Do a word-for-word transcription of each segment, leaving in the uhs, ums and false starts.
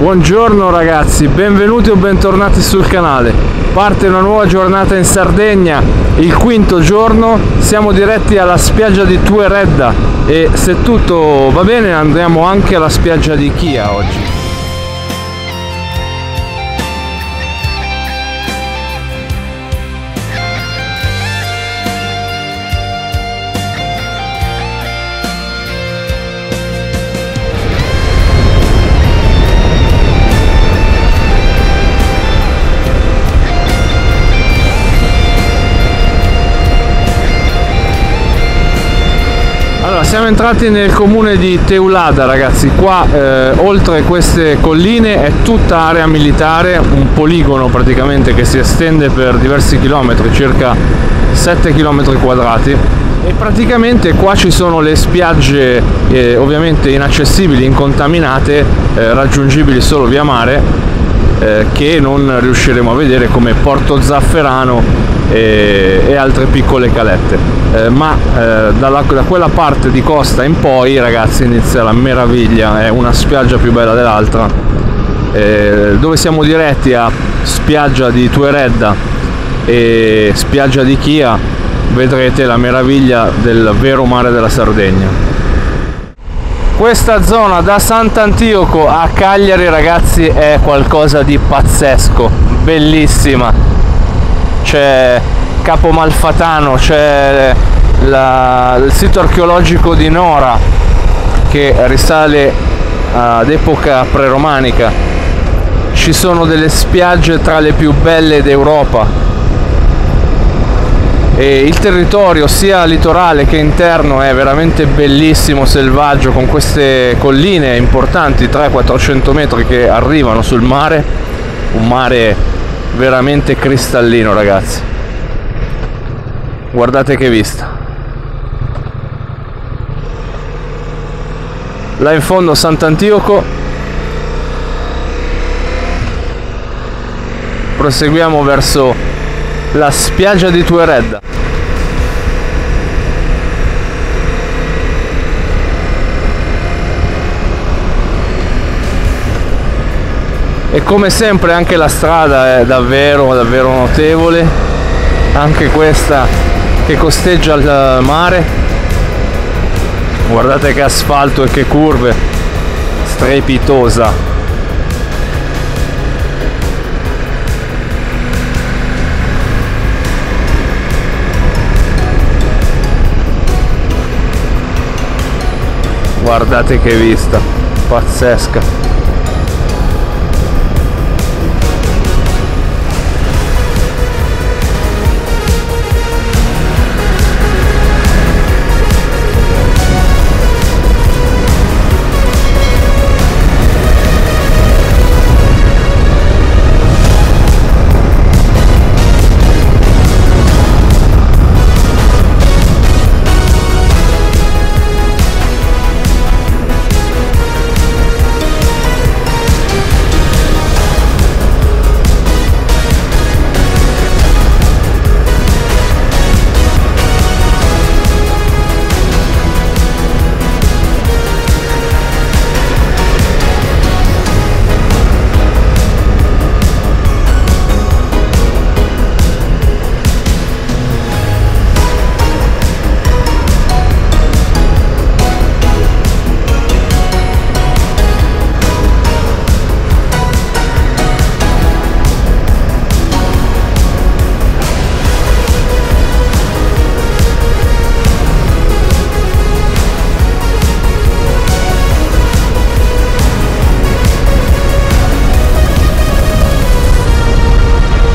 Buongiorno ragazzi, benvenuti o bentornati sul canale. Parte una nuova giornata in Sardegna, il quinto giorno, siamo diretti alla spiaggia di Tueredda e se tutto va bene andiamo anche alla spiaggia di Chia oggi. Siamo entrati nel comune di Teulada ragazzi, qua eh, oltre queste colline è tutta area militare, un poligono praticamente che si estende per diversi chilometri, circa sette chilometri quadrati, e praticamente qua ci sono le spiagge eh, ovviamente inaccessibili, incontaminate, eh, raggiungibili solo via mare, eh, che non riusciremo a vedere, come Porto Zafferano e, e altre piccole calette, eh, ma eh, dalla, da quella parte di costa in poi ragazzi inizia la meraviglia, è una spiaggia più bella dell'altra, eh, dove siamo diretti a spiaggia di Tueredda e spiaggia di Chia. Vedrete la meraviglia del vero mare della Sardegna. Questa zona da Sant'Antioco a Cagliari ragazzi è qualcosa di pazzesco, bellissima. C'è Capo Malfatano, c'è il sito archeologico di Nora che risale ad epoca preromanica, ci sono delle spiagge tra le più belle d'Europa e il territorio sia litorale che interno è veramente bellissimo, selvaggio, con queste colline importanti, tre quattrocento metri che arrivano sul mare, un mare veramente cristallino ragazzi, guardate che vista. Là in fondo Sant'Antioco, proseguiamo verso la spiaggia di Tueredda. E come sempre anche la strada è davvero davvero notevole, anche questa che costeggia il mare, guardate che asfalto e che curve, strepitosa. Guardate che vista, pazzesca.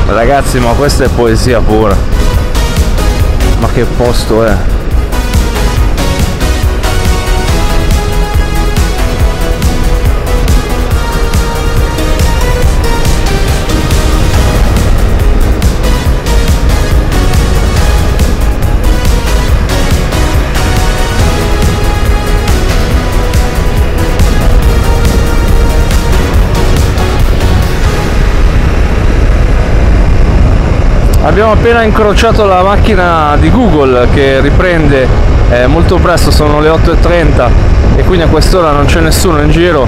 Ragazzi, ma questa è poesia pura, ma che posto è! Abbiamo appena incrociato la macchina di Google che riprende eh, molto presto, sono le otto e trenta e quindi a quest'ora non c'è nessuno in giro,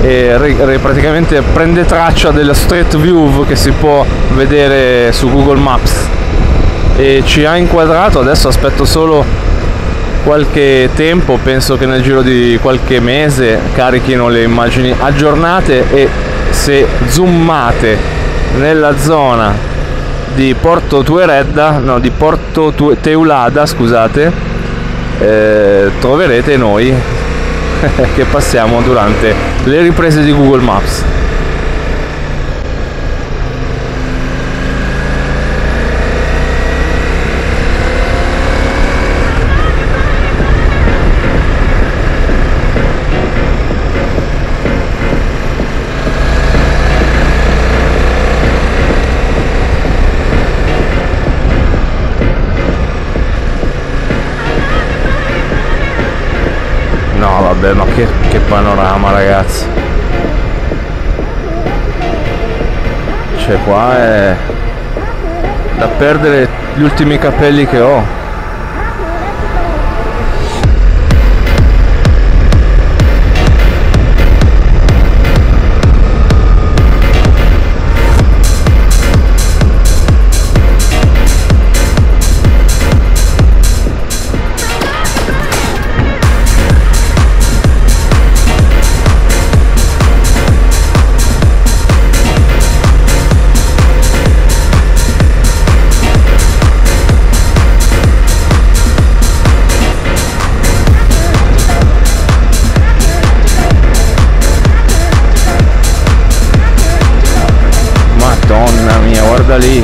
e re, re, praticamente prende traccia della street view che si può vedere su Google Maps e ci ha inquadrato. Adesso aspetto solo qualche tempo, penso che nel giro di qualche mese carichino le immagini aggiornate, e se zoomate nella zona di Porto Tueredda, no, di Porto Tue, Teulada, scusate, eh, troverete noi che passiamo durante le riprese di Google Maps. Vabbè, ma che, che panorama, ragazzi. Cioè, qua è da perdere gli ultimi capelli che ho. Guarda lì,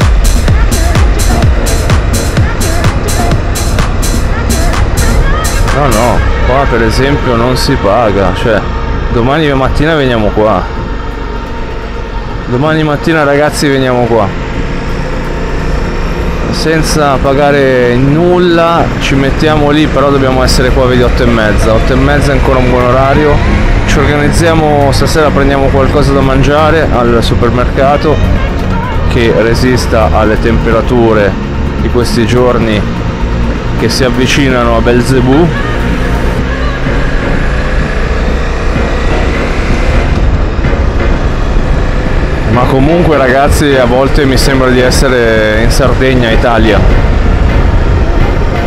no no, qua per esempio non si paga, cioè domani mattina veniamo qua, domani mattina ragazzi veniamo qua senza pagare nulla, ci mettiamo lì, però dobbiamo essere qua, vedi, otto e mezza, otto e mezza è ancora un buon orario, ci organizziamo, stasera prendiamo qualcosa da mangiare al supermercato che resista alle temperature di questi giorni che si avvicinano a Belzebù. Ma comunque ragazzi, a volte mi sembra di essere in Sardegna, Italia.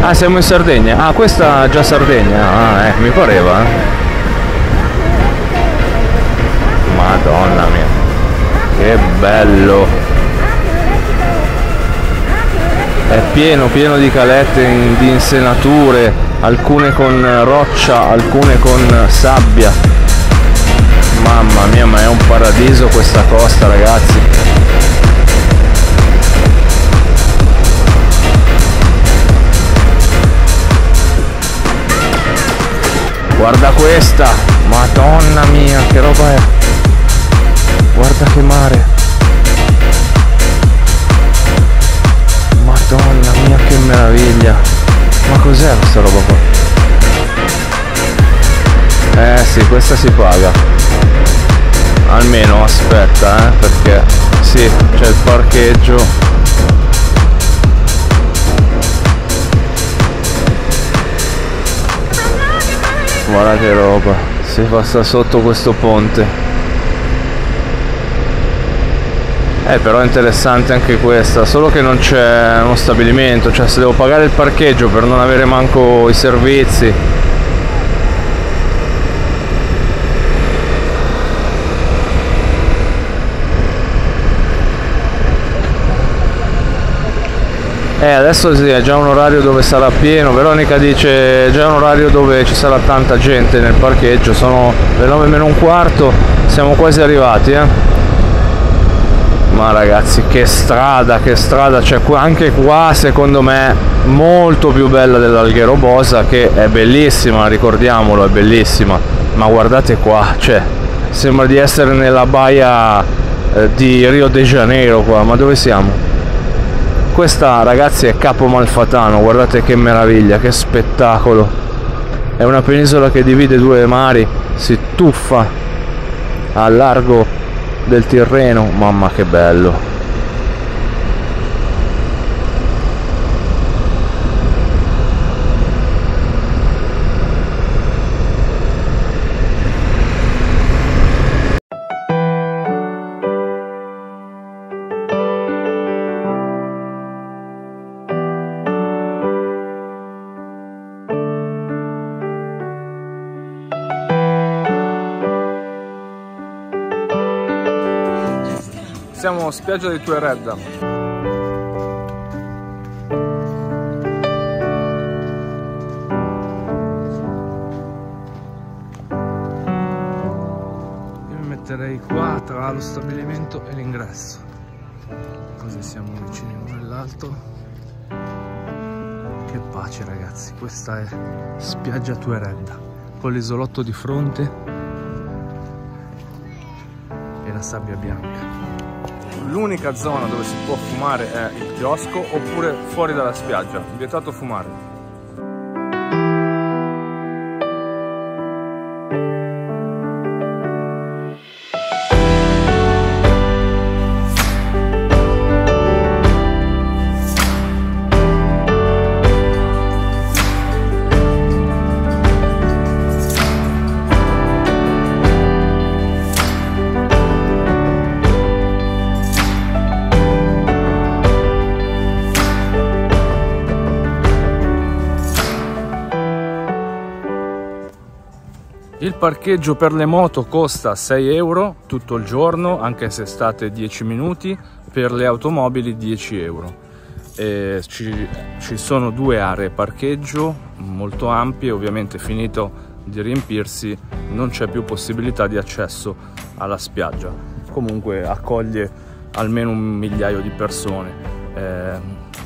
Ah, siamo in Sardegna. Ah, questa è già Sardegna. Ah, eh, mi pareva. Madonna mia, che bello. È pieno pieno di calette, in, di insenature, alcune con roccia, alcune con sabbia. Mamma mia, ma è un paradiso questa costa, ragazzi. Guarda questa, madonna mia, che roba è. Guarda che mare. Madonna mia, che meraviglia. Ma cos'è questa roba qua? Eh sì, questa si paga. Almeno aspetta, eh, perché sì, c'è il parcheggio. Guarda che roba. Si passa sotto questo ponte. Eh, però è interessante anche questa, solo che non c'è uno stabilimento, cioè se devo pagare il parcheggio per non avere manco i servizi. Eh, adesso sì, è già un orario dove sarà pieno. Veronica dice, è già un orario dove ci sarà tanta gente nel parcheggio, sono le nove meno un quarto, siamo quasi arrivati, eh. Ma ragazzi, che strada, che strada, cioè anche qua secondo me molto più bella dell'Alghero Bosa, che è bellissima, ricordiamolo, è bellissima, ma guardate qua, cioè sembra di essere nella baia eh, di Rio de Janeiro qua, ma dove siamo? Questa ragazzi è Capo Malfatano, guardate che meraviglia, che spettacolo, è una penisola che divide due mari, si tuffa a largo del Tirreno, mamma che bello. Siamo a spiaggia di Tueredda. Io mi metterei qua tra lo stabilimento e l'ingresso, così siamo vicini l'uno all'altro. Che pace ragazzi, questa è spiaggia Tueredda con l'isolotto di fronte e la sabbia bianca. L'unica zona dove si può fumare è il chiosco oppure fuori dalla spiaggia, vietato fumare. Il parcheggio per le moto costa sei euro tutto il giorno, anche se state dieci minuti, per le automobili dieci euro. E ci, ci sono due aree parcheggio molto ampie, ovviamente finito di riempirsi non c'è più possibilità di accesso alla spiaggia. Comunque accoglie almeno un migliaio di persone, è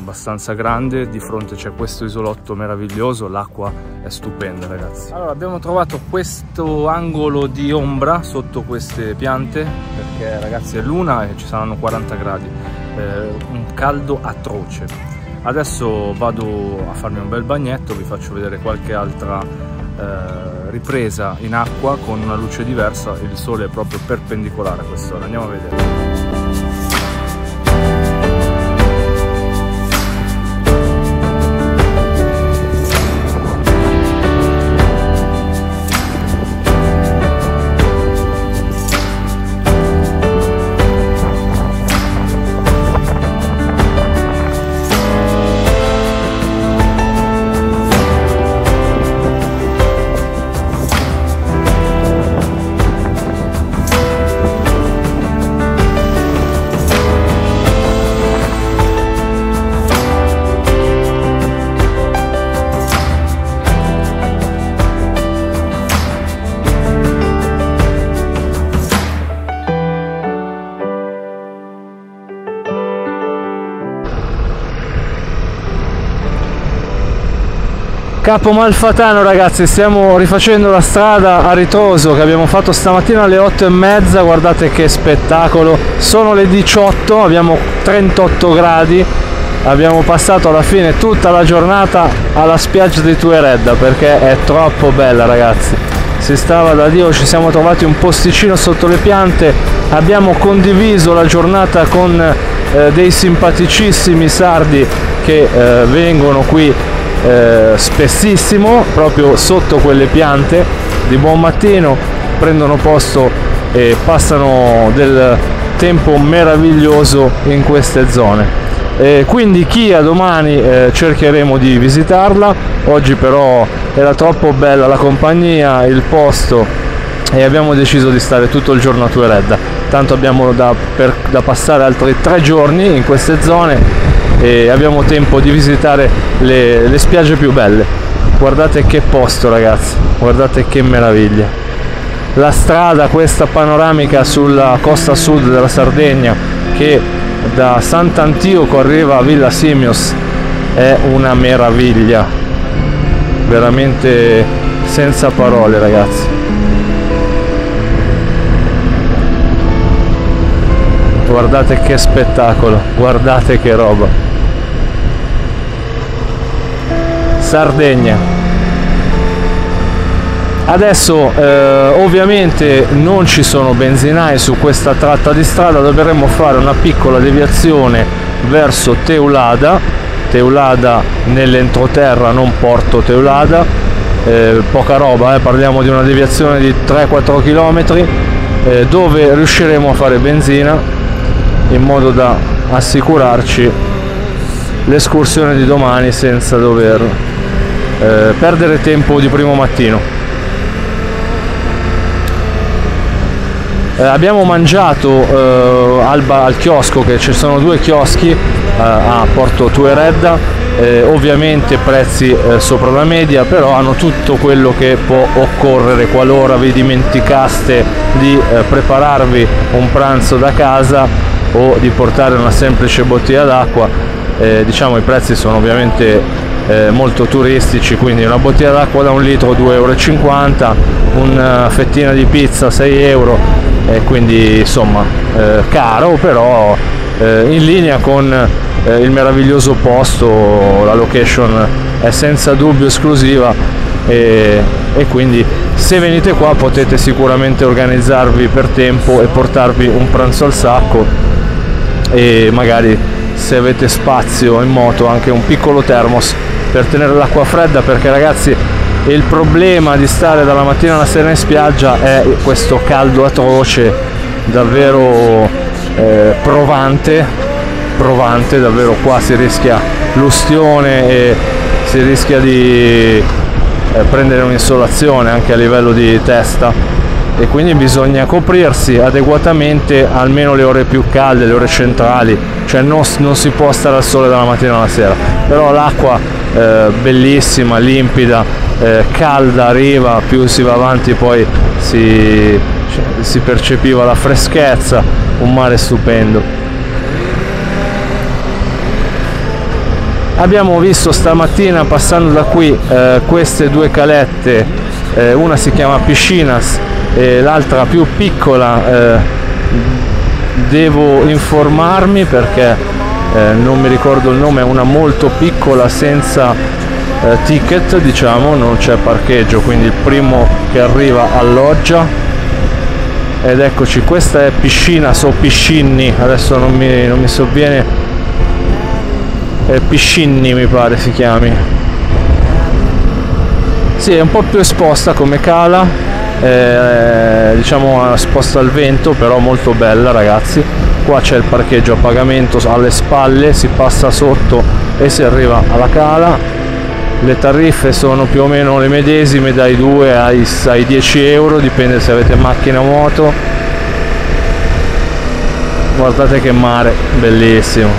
abbastanza grande, di fronte c'è questo isolotto meraviglioso, l'acqua è stupenda ragazzi. Allora abbiamo trovato questo angolo di ombra sotto queste piante, perché ragazzi è luna e ci saranno quaranta gradi, eh, un caldo atroce. Adesso vado a farmi un bel bagnetto, vi faccio vedere qualche altra eh, ripresa in acqua con una luce diversa, il sole è proprio perpendicolare a quest'ora, andiamo a vedere. Capo Malfatano ragazzi, stiamo rifacendo la strada a ritroso che abbiamo fatto stamattina alle otto e mezza, guardate che spettacolo, sono le diciotto, abbiamo trentotto gradi, abbiamo passato alla fine tutta la giornata alla spiaggia di Tueredda perché è troppo bella ragazzi, si stava da Dio, ci siamo trovati un posticino sotto le piante, abbiamo condiviso la giornata con eh, dei simpaticissimi sardi che eh, vengono qui Eh, spessissimo proprio sotto quelle piante, di buon mattino prendono posto e passano del tempo meraviglioso in queste zone, eh, quindi Chia domani eh, cercheremo di visitarla, oggi però era troppo bella la compagnia, il posto, e abbiamo deciso di stare tutto il giorno a Tueredda, tanto abbiamo da, per, da passare altri tre giorni in queste zone e abbiamo tempo di visitare le, le spiagge più belle. Guardate che posto ragazzi, guardate che meraviglia la strada, questa panoramica sulla costa sud della Sardegna che da Sant'Antioco arriva a Villasimius, è una meraviglia veramente senza parole ragazzi. Guardate che spettacolo, guardate che roba, Sardegna. Adesso eh, ovviamente non ci sono benzinai su questa tratta di strada, dovremmo fare una piccola deviazione verso Teulada, Teulada nell'entroterra, non Porto Teulada, eh, poca roba, eh, parliamo di una deviazione di tre quattro chilometri, eh, dove riusciremo a fare benzina in modo da assicurarci l'escursione di domani senza dover Eh, perdere tempo di primo mattino. eh, abbiamo mangiato eh, al, al chiosco, che ci sono due chioschi eh, a Porto Tueredda, eh, ovviamente prezzi eh, sopra la media, però hanno tutto quello che può occorrere qualora vi dimenticaste di eh, prepararvi un pranzo da casa o di portare una semplice bottiglia d'acqua. Eh, diciamo i prezzi sono ovviamente Eh, molto turistici, quindi una bottiglia d'acqua da un litro due euro e cinquanta, una fettina di pizza sei euro, eh, quindi insomma eh, caro, però eh, in linea con eh, il meraviglioso posto. La location è senza dubbio esclusiva e, e quindi se venite qua potete sicuramente organizzarvi per tempo e portarvi un pranzo al sacco, e magari se avete spazio in moto anche un piccolo termos per tenere l'acqua fredda, perché ragazzi il problema di stare dalla mattina alla sera in spiaggia è questo caldo atroce, davvero eh, provante, provante davvero. Qua si rischia l'ustione e si rischia di eh, prendere un'insolazione anche a livello di testa, e quindi bisogna coprirsi adeguatamente almeno le ore più calde, le ore centrali, cioè non, non si può stare al sole dalla mattina alla sera. Però l'acqua Eh, bellissima, limpida, eh, calda, riva, più si va avanti poi si, si percepiva la freschezza, un mare stupendo. Abbiamo visto stamattina passando da qui eh, queste due calette, eh, una si chiama Piscinas e l'altra più piccola, eh, devo informarmi perché Eh, non mi ricordo il nome, è una molto piccola senza eh, ticket, diciamo, non c'è parcheggio, quindi il primo che arriva alloggia. Ed eccoci, questa è Piscinas o Piscinnì, adesso non mi, non mi sovviene, è Piscinnì mi pare si chiami. Sì, è un po' più esposta come cala, eh, diciamo esposta al vento, però molto bella ragazzi. Qua c'è il parcheggio a pagamento alle spalle, si passa sotto e si arriva alla cala. Le tariffe sono più o meno le medesime, dai due ai dieci euro, dipende se avete macchina o moto. Guardate che mare bellissimo.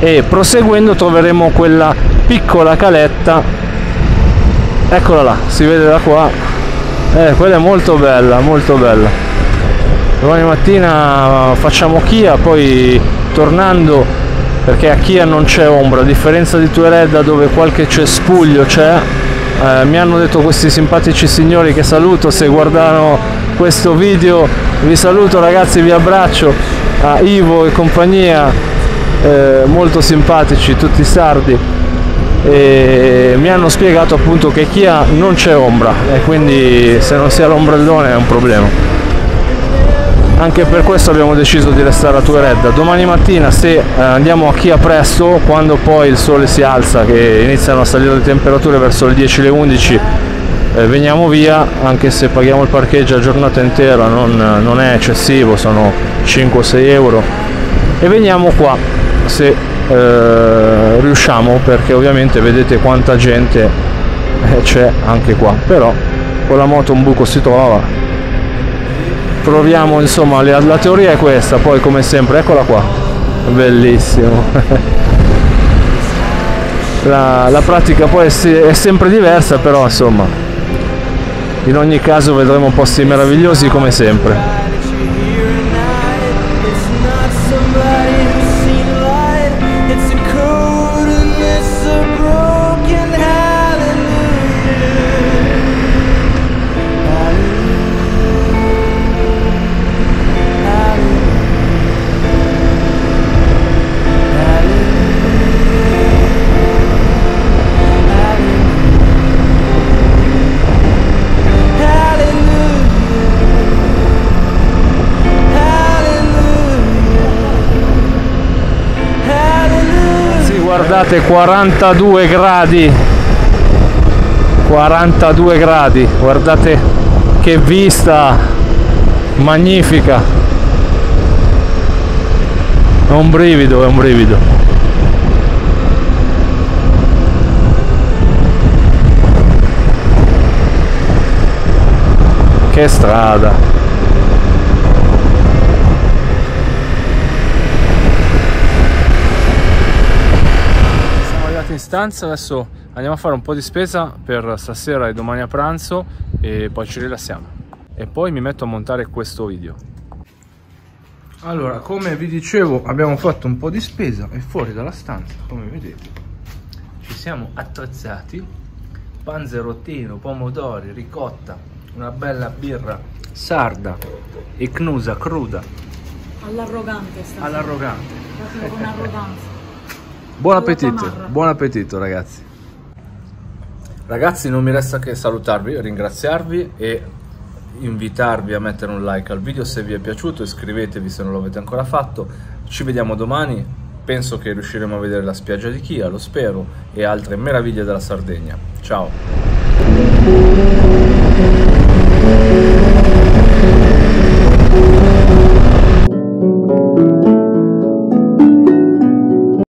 E proseguendo troveremo quella piccola caletta, eccola là, si vede da qua. Eh, quella è molto bella, molto bella. Domani mattina facciamo Chia, poi tornando, perché a Chia non c'è ombra, a differenza di Tueredda dove qualche cespuglio c'è. Eh, mi hanno detto questi simpatici signori che saluto se guardano questo video, vi saluto ragazzi, vi abbraccio, a Ivo e compagnia, eh, molto simpatici, tutti sardi. E mi hanno spiegato appunto che Chia non c'è ombra e quindi se non si ha l'ombrellone è un problema. Anche per questo abbiamo deciso di restare a Tueredda. Domani mattina se andiamo a Chia presto, quando poi il sole si alza, che iniziano a salire le temperature verso le dieci le undici, eh, veniamo via, anche se paghiamo il parcheggio la giornata intera, non, non è eccessivo, sono cinque o sei euro, e veniamo qua se Eh, riusciamo, perché ovviamente vedete quanta gente c'è anche qua, però con la moto un buco si trova. Proviamo, insomma, la, la teoria è questa, poi come sempre eccola qua, bellissimo. la, la pratica poi è, è sempre diversa, però insomma in ogni caso vedremo posti meravigliosi come sempre. Guardate, quarantadue gradi quarantadue gradi, guardate che vista magnifica, è un brivido, è un brivido. Che strada! Siamo arrivati in stanza, adesso andiamo a fare un po' di spesa per stasera e domani a pranzo e poi ci rilassiamo. E poi mi metto a montare questo video. Allora, come vi dicevo, abbiamo fatto un po' di spesa e fuori dalla stanza, come vedete, ci siamo attrezzati. Panzerottino, pomodori, ricotta, una bella birra sarda e cnusa cruda. All'arrogante stasera. All'arrogante. Con arroganza. Buon appetito, buon appetito ragazzi. Ragazzi, non mi resta che salutarvi, ringraziarvi e invitarvi a mettere un like al video se vi è piaciuto, iscrivetevi se non lo avete ancora fatto. Ci vediamo domani, penso che riusciremo a vedere la spiaggia di Chia, lo spero, e altre meraviglie della Sardegna. Ciao!